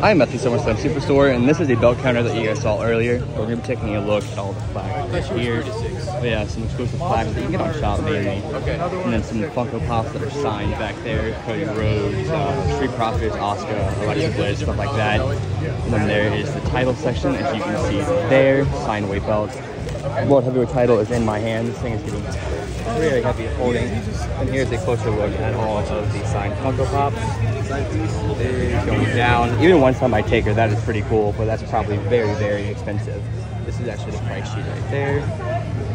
I'm at the SummerSlam Superstore, and this is a belt counter that you guys saw earlier. We're going to be taking a look at all the plaques here. Yeah, some exclusive plaques that you can get on shop, maybe. And then some Funko Pops that are signed back there. Cody Rhodes, Street Profits, Asuka, Alexa Bliss, stuff like that. And then there is the title section, as you can see there. Signed weight belts. World Heavyweight title is in my hand. This thing is getting really heavy holding. And here's a closer look at all of the signed Funko Pops. It's going down. Even one time I take her, that is pretty cool, but that's probably very, very expensive. This is actually the price sheet right there.